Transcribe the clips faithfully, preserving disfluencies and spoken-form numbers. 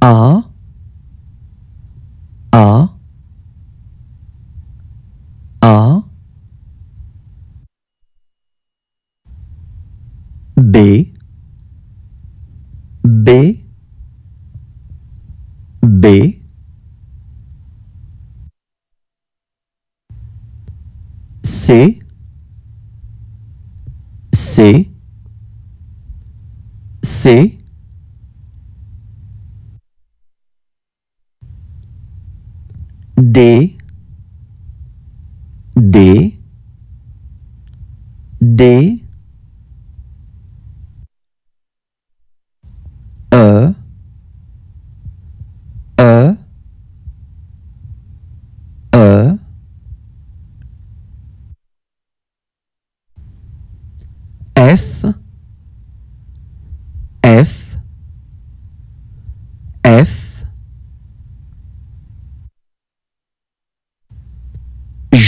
A, A, A, B, B, B, C, C, C, D, D, D, E, E, E, F, F, F,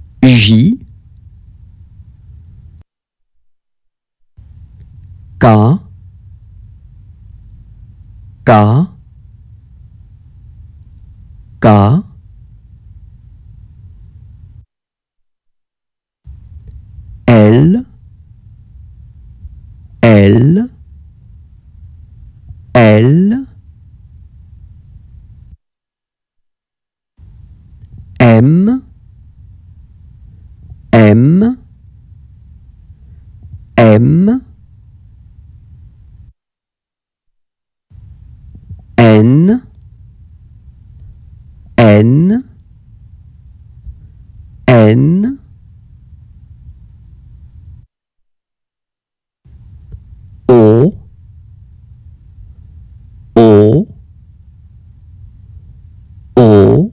J, J, J, K, K, K, L, L, L, M, M, M, N, N, N, O, O, O,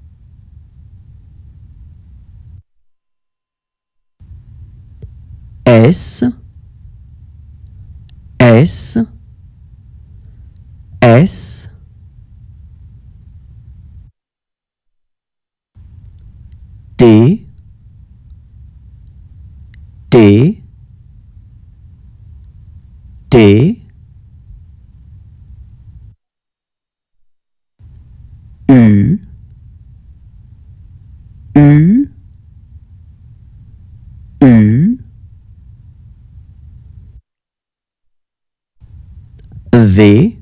S, S, S, T, T, T, U, U, U, V,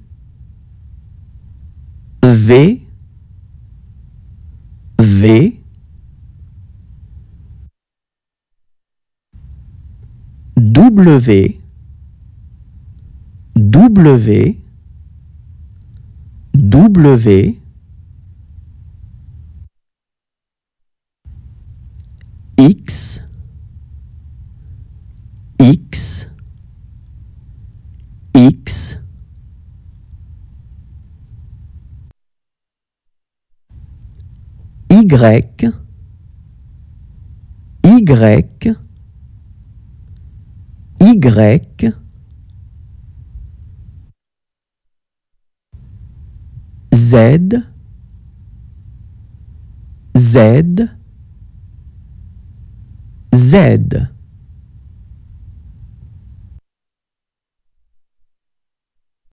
V, V, W, W, W, X, X, X, Y, Y, Y, Z, Z, Z.